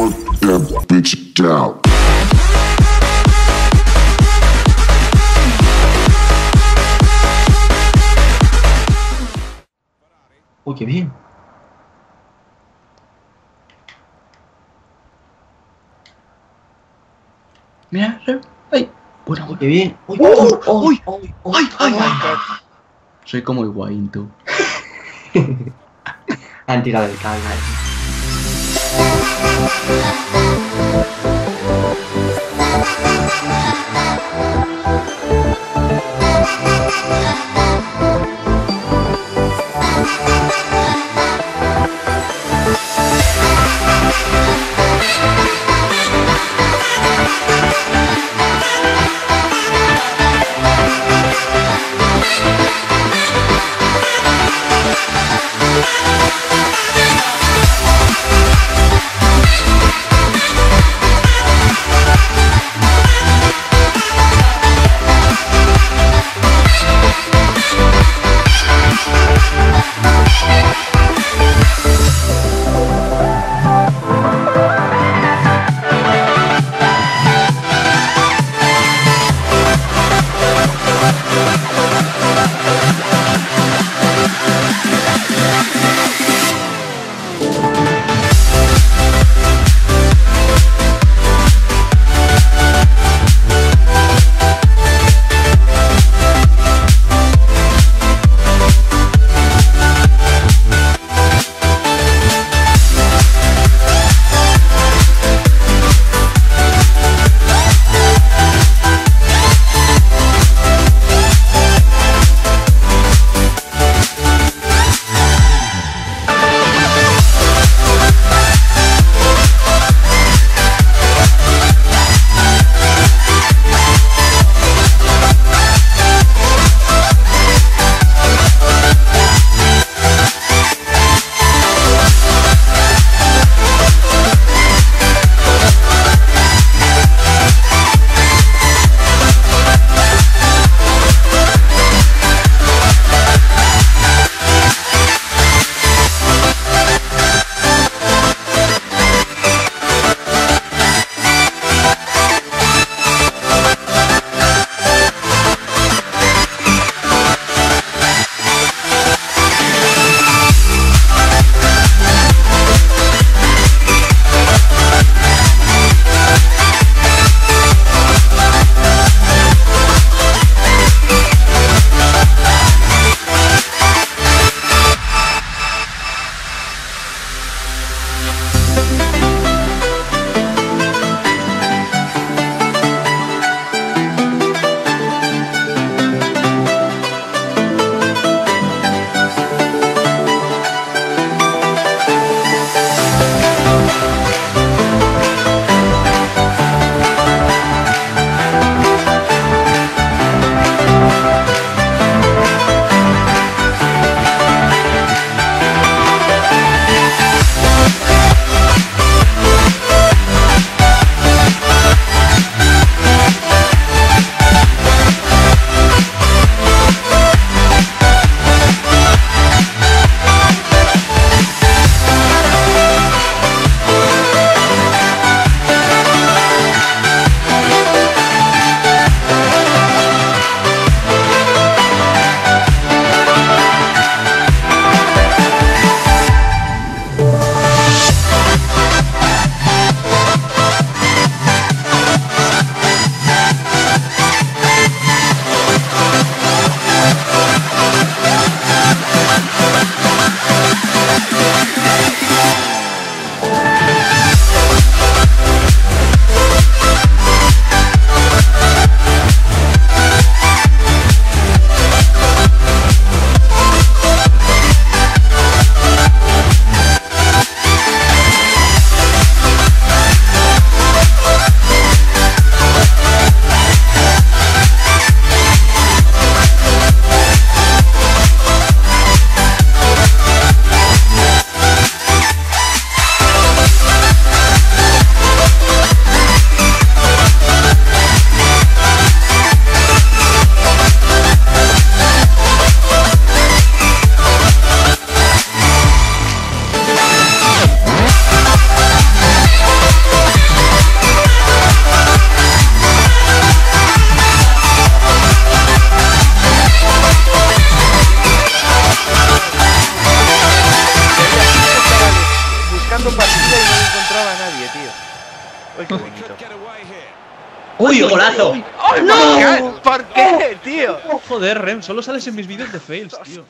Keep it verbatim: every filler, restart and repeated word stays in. put that bitch down. Uy, qué bien. Mira, ay, bueno, qué bien. Uy, uy, uy, uy, ay, soy como el guainto. Han tirado el cable. nadie, tío. Uy, qué bonito. ¡Uy, golazo! ¡Oh, no! ¿Por qué, tío? Joder, Rem, solo sales en mis vídeos de fails, tío.